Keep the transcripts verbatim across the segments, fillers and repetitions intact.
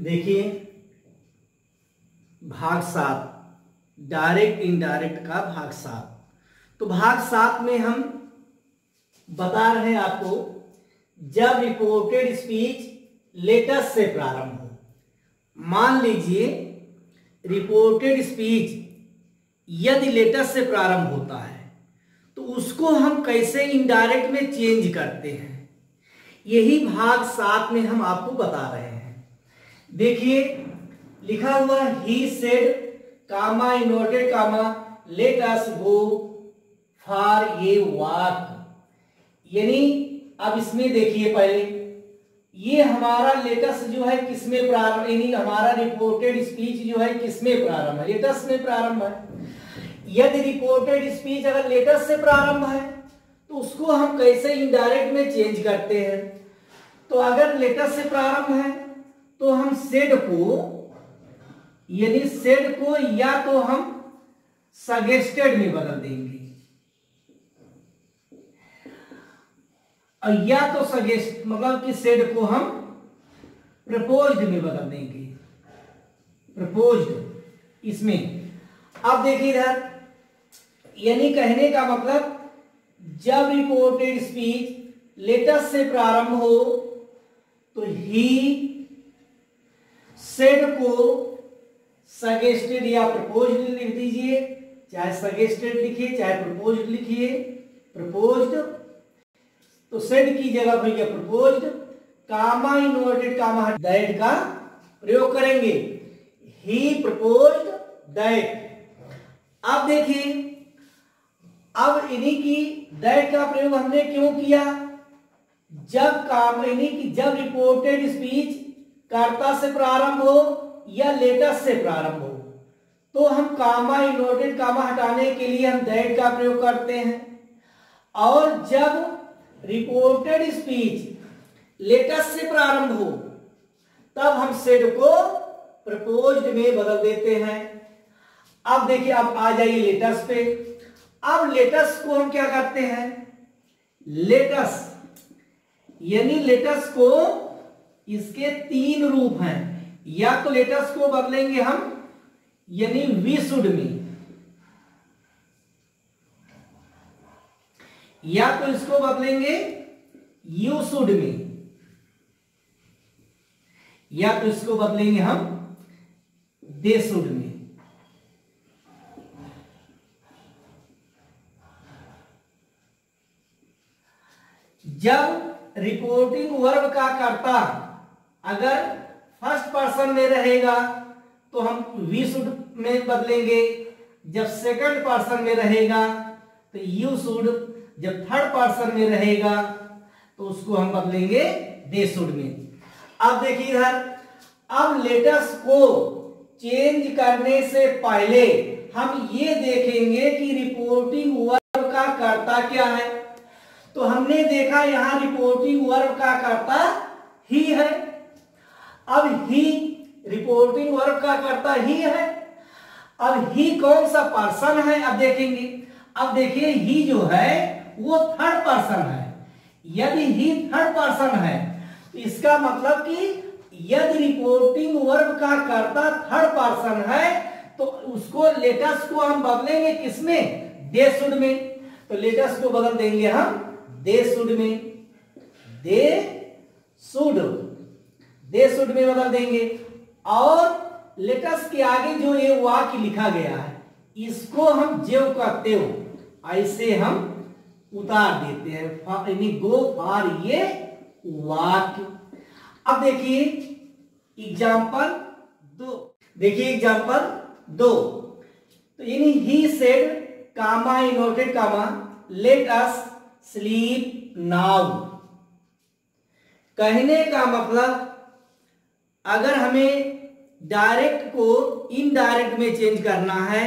देखिए भाग सात, डायरेक्ट इनडायरेक्ट का भाग सात। तो भाग सात में हम बता रहे हैं आपको, जब रिपोर्टेड स्पीच लेटेस्ट से प्रारंभ हो। मान लीजिए रिपोर्टेड स्पीच यदि लेटेस्ट से प्रारंभ होता है तो उसको हम कैसे इनडायरेक्ट में चेंज करते हैं, यही भाग सात में हम आपको बता रहे हैं। देखिए लिखा हुआ he said comma inverted comma let us go for a walk, यानी अब इसमें देखिए पहले ये हमारा लेटेस्ट जो है किसमें प्रारंभ, यानी हमारा रिपोर्टेड स्पीच जो है किसमें प्रारंभ है, लेटेस्ट में प्रारंभ है। यदि रिपोर्टेड स्पीच अगर लेटेस्ट से प्रारंभ है तो उसको हम कैसे इनडायरेक्ट में चेंज करते हैं। तो अगर लेटेस्ट से प्रारंभ है तो हम सेड को, यानी सेड को या तो हम सजेस्टेड में बदल देंगे, या तो सजेस्ट मतलब कि सेड को हम प्रपोज्ड में बदल देंगे, प्रपोज्ड इसमें। अब देखिए इधर, यानी कहने का मतलब जब रिपोर्टेड स्पीच लेटेस्ट से प्रारंभ हो तो ही सेड को सजेस्टेड या प्रपोज्ड लिख दीजिए, चाहे सजेस्टेड लिखिए चाहे प्रपोज्ड लिखिए, प्रपोज्ड तो सेड की जगह पर या proposed, comma inverted comma that का प्रयोग करेंगे, ही प्रपोज्ड दैट। अब देखिए, अब इन्हीं की दैट का प्रयोग हमने क्यों किया, जब काम यानी कि जब रिपोर्टेड स्पीच कर्ता से प्रारंभ हो या लेटेस्ट से प्रारंभ हो तो हम कामा इनवर्टेड कामा हटाने के लिए हम दैट का प्रयोग करते हैं। और जब रिपोर्टेड स्पीच लेटेस्ट से प्रारंभ हो तब हम सेड को प्रपोज्ड में बदल देते हैं। अब देखिए, अब आ जाइए लेटेस्ट पे। अब लेटेस्ट को हम क्या करते हैं, लेटेस्ट यानी लेटेस्ट को इसके तीन रूप हैं, या तो लेटेस्ट को बदलेंगे हम यानी वी शुड में, या तो इसको बदलेंगे यू शुड में, या तो इसको बदलेंगे हम दे शुड में। जब रिपोर्टिंग वर्ब का कर्ता अगर फर्स्ट पर्सन में रहेगा तो हम वी शुड में बदलेंगे, जब सेकंड पर्सन में रहेगा तो यू शुड, जब थर्ड पर्सन में रहेगा तो उसको हम बदलेंगे दे शुड में। अब देखिए इधर, अब लेटेस्ट को चेंज करने से पहले हम ये देखेंगे कि रिपोर्टिंग वर्ब का कर्ता क्या है। तो हमने देखा यहाँ रिपोर्टिंग वर्ब का कर्ता ही है। अब ही रिपोर्टिंग वर्ब का कर्ता ही है। अब ही कौन सा पर्सन है, अब देखेंगे। अब देखिए ही जो है वो थर्ड पर्सन है। यदि ही थर्ड पर्सन है तो इसका मतलब कि यदि रिपोर्टिंग वर्ब का कर्ता थर्ड पर्सन है तो उसको लेटेस्ट को हम बदलेंगे किसमें, दे शुड में। तो लेटेस्ट को बदल देंगे हम दे शुड में, दे शुड दे शुड में बदल देंगे। और लेटेस्ट के आगे जो ये वाक्य लिखा गया है इसको हम जेव का तेव ऐसे हम उतार देते हैं, यानी गो फॉर ये वाक्य। अब देखिए एग्जाम्पल दो, देखिए एग्जाम्पल दो। तो यानी he said comma inverted comma let us sleep now, कहने का मतलब अगर हमें डायरेक्ट को इनडायरेक्ट में चेंज करना है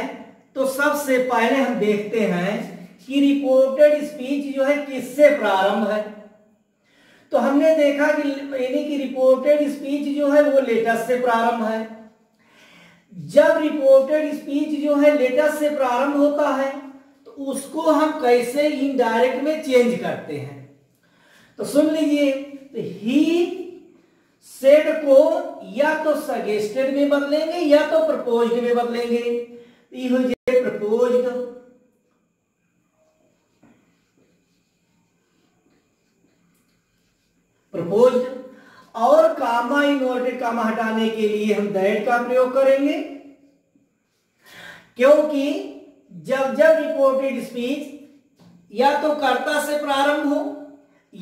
तो सबसे पहले हम देखते हैं कि रिपोर्टेड स्पीच जो है किससे प्रारंभ है। तो हमने देखा कि यानी कि रिपोर्टेड स्पीच जो है वो लेटेस्ट से प्रारंभ है। जब रिपोर्टेड स्पीच जो है लेटेस्ट से प्रारंभ होता है तो उसको हम कैसे इनडायरेक्ट में चेंज करते हैं। तो सुन लीजिए, तो ही सेड को या तो सजेस्टेड में बदलेंगे या तो प्रपोज्ड में बदलेंगे। यह जे प्रपोज्ड प्रपोज्ड और कामा इनवर्टेड कामा हटाने के लिए हम दैट का प्रयोग करेंगे, क्योंकि जब जब रिपोर्टेड स्पीच या तो कर्ता से प्रारंभ हो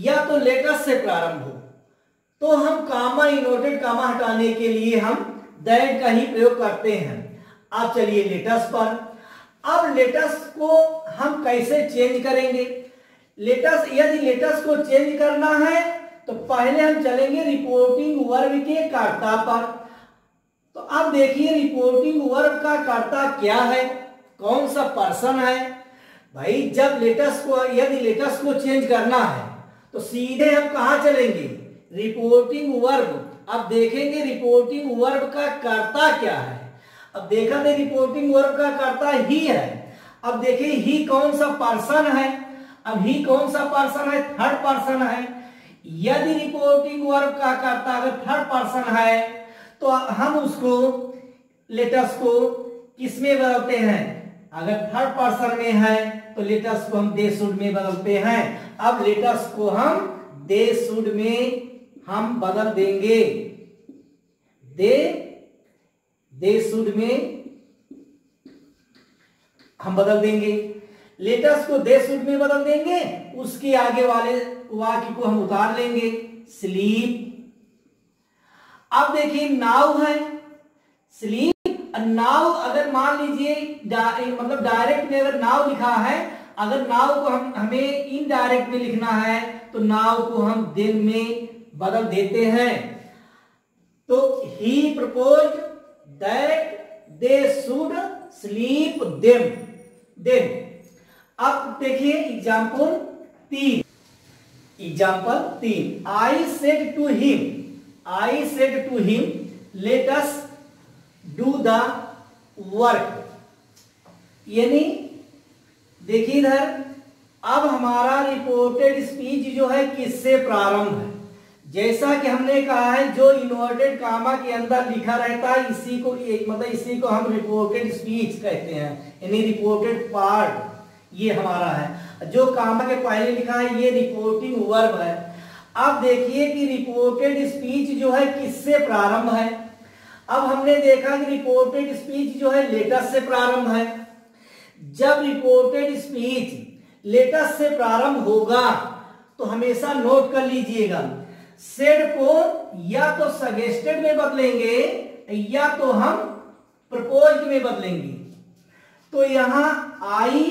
या तो लेटर से प्रारंभ हो तो हम कामा इनवर्टेड कामा हटाने के लिए हम दैट का ही प्रयोग करते हैं। आप चलिए लेटर्स पर। अब लेटर्स को हम कैसे चेंज करेंगे? लेटर्स यदि लेटर्स को चेंज करना है तो पहले हम चलेंगे रिपोर्टिंग वर्ब के कर्ता पर। तो अब देखिए रिपोर्टिंग वर्ब का कर्ता क्या है, कौन सा पर्सन है। भाई जब लेटर्स को यदि लेटर्स को चेंज करना है तो सीधे हम कहाँ चलेंगे? Reporting verb. अब देखेंगे रिपोर्टिंग वर्ब का कर्ता क्या है। अब देखा दे रिपोर्टिंग वर्ब का कर्ता ही है। अब देखिए ही कौन सा पर्सन है। अब ही कौन सा पर्सन है? थर्ड पर्सन है। यदि रिपोर्टिंग वर्ब का कर्ता अगर थर्ड पर्सन है तो हम उसको लेटर्स को किसमें बदलते हैं? अगर थर्ड पर्सन में है तो लेटर्स को हम दे शुड में बदलते हैं। अब लेटर्स को हम दे शुड में हम बदल देंगे, दे दे शुड में हम बदल देंगे। लेटर्स को दे शुड में बदल देंगे, उसके आगे वाले वाक्य को हम उतार लेंगे स्लीप। अब देखिए नाउ है स्लीप। नाउ अगर मान लीजिए मतलब डायरेक्ट में अगर नाउ लिखा है, अगर नाउ को हम हमें इनडायरेक्ट में लिखना है तो नाउ को हम दिन में बदल देते हैं। तो he proposed that they should sleep them them. अब देखिए एग्जाम्पल तीन। एग्जाम्पल तीन I said to him, I said to him let us do the work. यानी देखिए इधर अब हमारा रिपोर्टेड स्पीच जो है किससे प्रारंभ है? जैसा कि हमने कहा है जो इनवर्टेड कामा के अंदर लिखा रहता है इसी को मतलब इसी को हम रिपोर्टेड स्पीच कहते हैं, यानी रिपोर्टेड पार्ट ये हमारा है। जो कामा के पहले लिखा है ये रिपोर्टिंग वर्ब है। अब देखिए कि रिपोर्टेड स्पीच जो है किससे प्रारंभ है। अब हमने देखा कि रिपोर्टेड स्पीच जो है लेटर्स से प्रारंभ है। जब रिपोर्टेड स्पीच लेटर्स से प्रारंभ होगा तो हमेशा नोट कर लीजिएगा सेड को या तो सजेस्टेड में बदलेंगे या तो हम प्रपोज्ड में बदलेंगे। तो यहां आई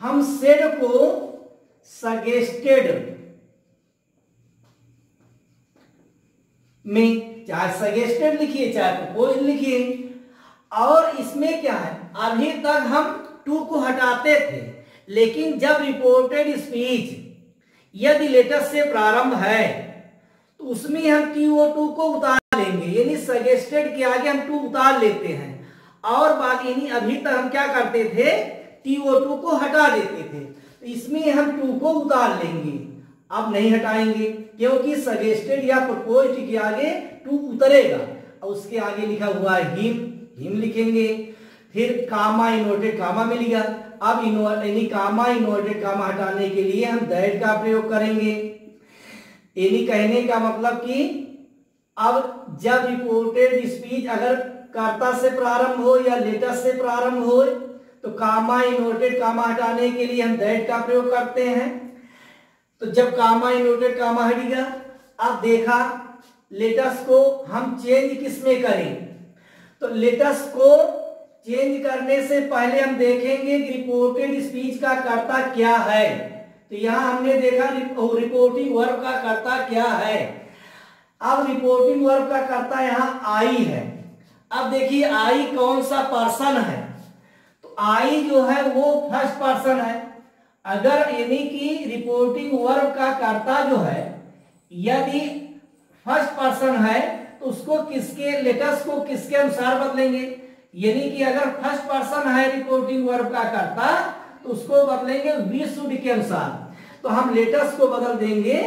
हम सेड को सजेस्टेड में, चाहे सजेस्टेड लिखिए चाहे प्रपोज्ड लिखिए। और इसमें क्या है, अभी तक हम टू को हटाते थे, लेकिन जब रिपोर्टेड स्पीच यदि लेटर से प्रारंभ है तो उसमें हम टी ओ टू को उतार लेंगे, यानी सजेस्टेड के आगे हम टू उतार लेते हैं। और बात यानी अभी तक हम क्या करते थे, टी ओ टू को हटा देते थे, तो इसमें हम टू को उतार लेंगे। अब नहीं हटाएंगे क्योंकि सजेस्टेड या प्रपोज्ड के आगे टू उतरेगा और उसके आगे लिखा हुआ है हिम, हिम लिखेंगे। फिर कामा इनवर्टेड कामा में लिखा। अब यानी कामा इनवर्टेड कामा हटाने के लिए हम दैट का प्रयोग करेंगे। यानी कहने का मतलब कि अब जब रिपोर्टेड स्पीच अगर कर्ता से प्रारंभ हो या लेटर से प्रारंभ हो तो कामा इनवर्टेड कामा हटाने के लिए हम दैट का प्रयोग करते हैं। तो जब कामा इनवर्टेड कामा हटेगा, अब देखा लेटर्स को हम चेंज किसमें करें, तो लेटर्स को चेंज करने से पहले हम देखेंगे कि रिपोर्टेड स्पीच का कर्ता क्या है। तो यहाँ हमने देखा रिपोर्टिंग वर्ब का कर्ता क्या है। अब रिपोर्टिंग वर्ब का कर्ता यहाँ आई है। अब देखिए आई कौन सा पर्सन है? आई जो है वो फर्स्ट पर्सन है। अगर यानी कि रिपोर्टिंग वर्ब का कर्ता जो है यदि फर्स्ट पर्सन है तो उसको किसके लेटर्स को किसके अनुसार बदलेंगे? यानी कि अगर फर्स्ट पर्सन है रिपोर्टिंग वर्ब का कर्ता तो उसको बदलेंगे वी शुड के अनुसार। तो हम लेटर्स को बदल देंगे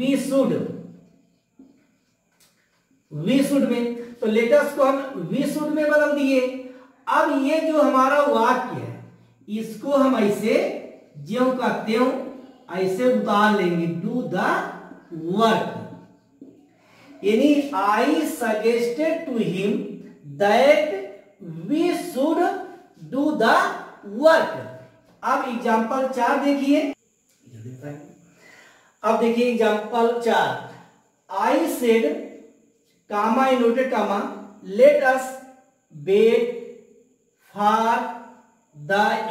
वी शुड, वी शुड में, तो लेटर्स को हम वी शुड में बदल दिए। अब ये जो हमारा वाक्य है इसको हम ऐसे ज्यों का त्यों ऐसे उतार लेंगे, डू द वर्क। यानी I suggested to him that we should do the work. अब एग्जाम्पल चार देखिए, अब देखिए एग्जाम्पल चार। I said comma inverted comma let us wait for the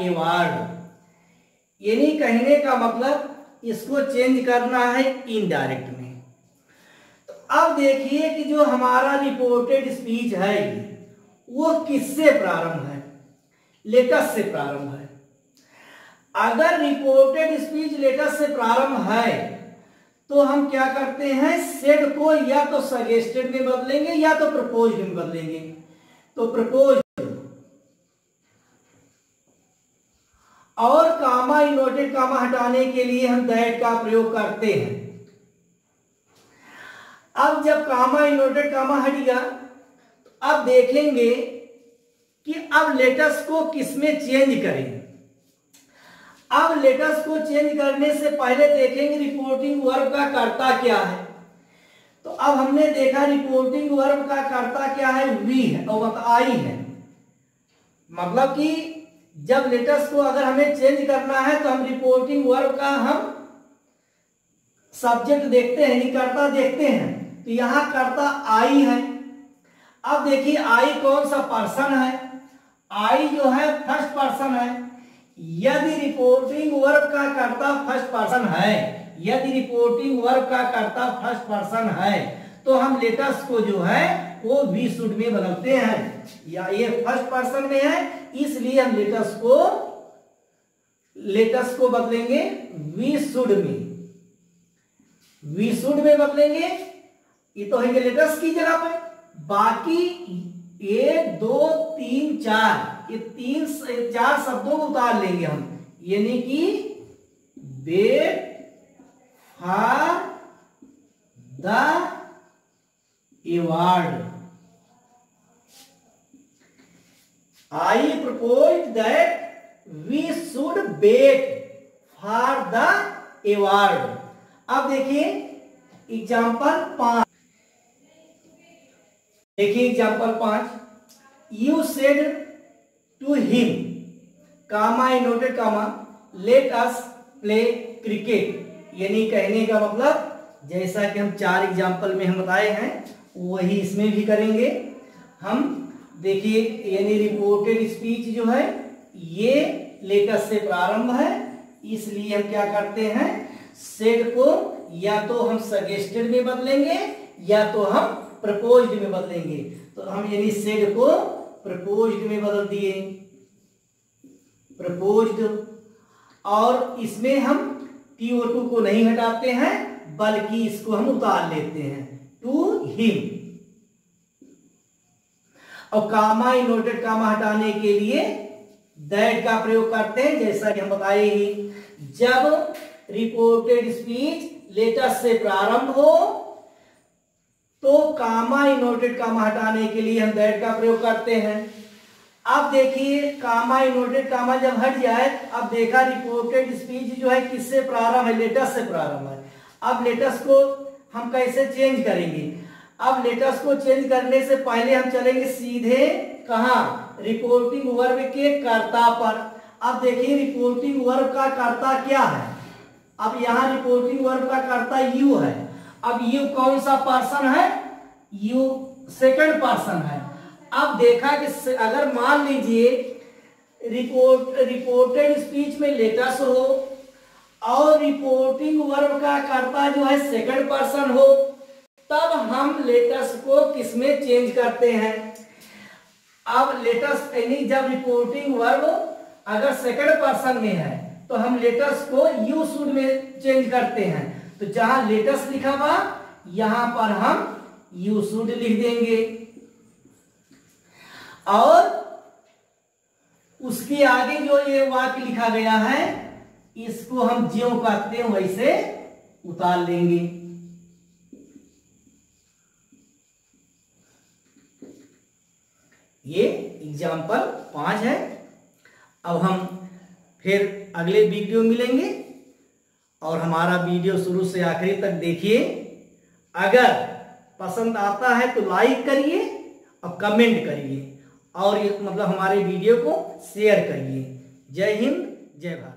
award. यानी कहने का मतलब इसको चेंज करना है इनडायरेक्ट में। तो अब देखिए कि जो हमारा रिपोर्टेड स्पीच है वो किससे प्रारंभ है? लेटस से प्रारंभ है। अगर रिपोर्टेड स्पीच लेटस से प्रारंभ है तो हम क्या करते हैं, सेड को या तो सजेस्टेड में बदलेंगे या तो प्रपोज्ड में बदलेंगे। तो प्रपोज्ड और कामा इनवर्टेड कामा हटाने के लिए हम दैट का प्रयोग करते हैं। अब जब कामा इनवर्टेड कामा हटेगा तो अब देखेंगे कि अब लेटस को किसमें चेंज करें। अब लेटर्स को चेंज करने से पहले देखेंगे रिपोर्टिंग वर्ब का कर्ता क्या है। तो अब हमने देखा रिपोर्टिंग वर्ब का कर्ता क्या है, वी है और आई है। मतलब कि जब लेटर्स को अगर हमें चेंज करना है तो हम रिपोर्टिंग वर्ब का हम सब्जेक्ट देखते हैं, कर्ता देखते हैं। तो यहाँ कर्ता आई है। अब देखिए आई कौन सा पर्सन है, आई जो है फर्स्ट पर्सन है। यदि रिपोर्टिंग वर्ब का कर्ता फर्स्ट पर्सन है, यदि रिपोर्टिंग वर्ब का कर्ता फर्स्ट पर्सन है तो हम लेटर्स को जो है वो वी शुड में बदलते हैं। या ये फर्स्ट पर्सन में है इसलिए हम लेटर्स को लेटर्स को बदलेंगे वी शुड में, वी शुड में बदलेंगे। ये तो है लेटर्स की जगह पर। बाकी एक दो तीन चार, ये तीन चार शब्दों को उतार लेंगे हम। यानी कि wait for the award, I propose that we should wait for the award. अब देखिए एग्जाम्पल पांच, देखिए एग्जाम्पल पांच। You said to him comma inverted comma let us play cricket. यानी कहने का मतलब जैसा कि हम चार एग्जाम्पल में हम बताए हैं वही इसमें भी करेंगे हम। देखिए यानी रिपोर्टेड स्पीच जो है ये लेटस से प्रारंभ है, इसलिए हम क्या करते हैं, सेड को या तो हम सजेस्टेड में बदलेंगे या तो हम प्रपोज्ड में बदलेंगे। तो हम यानी सेड को प्रपोज्ड में बदल दिए, प्रपोज्ड। और इसमें हम टी ओ टू को नहीं हटाते हैं बल्कि इसको हम उतार लेते हैं, टू हिम। और कामा इनवर्टेड कामा हटाने के लिए दैट का प्रयोग करते हैं, जैसा कि हम बताए ही। जब रिपोर्टेड स्पीच लेटर्स से प्रारंभ हो तो कामा इनवर्टेड कामा हटाने के लिए हम दैट का प्रयोग करते हैं। अब देखिए कामा इनवर्टेड कामा जब हट जाए, अब देखा रिपोर्टेड स्पीच जो है किससे प्रारंभ है, लेटर्स से प्रारंभ है। अब लेटर्स को हम कैसे चेंज करेंगे? अब लेटर्स को चेंज करने से पहले हम चलेंगे सीधे कहाँ, रिपोर्टिंग वर्ब के कर्ता पर। अब देखिए रिपोर्टिंग वर्ब का कर्ता क्या है। अब यहाँ रिपोर्टिंग वर्ब का कर्ता यू है। अब यू कौन सा पर्सन है, यू सेकंड पर्सन है। अब देखा कि अगर मान लीजिए रिपोर्ट रिपोर्टेड स्पीच में लेटर्स हो और रिपोर्टिंग वर्ब का कर्ता जो है सेकंड पर्सन हो तब हम लेटर्स को किसमें चेंज करते हैं। अब लेटर्स यानी जब रिपोर्टिंग वर्ब अगर सेकंड पर्सन में है तो हम लेटर्स को यू शुड में चेंज करते हैं। तो जहां लेटर्स लिखा हुआ यहां पर हम यू शुड लिख देंगे और उसके आगे जो ये वाक्य लिखा गया है इसको हम ज्यों का त्यों वैसे उतार लेंगे। ये एग्जाम्पल पाँच है। अब हम फिर अगले वीडियो मिलेंगे और हमारा वीडियो शुरू से आखिरी तक देखिए। अगर पसंद आता है तो लाइक करिए और कमेंट करिए और ये मतलब हमारे वीडियो को शेयर करिए। जय हिंद, जय भारत।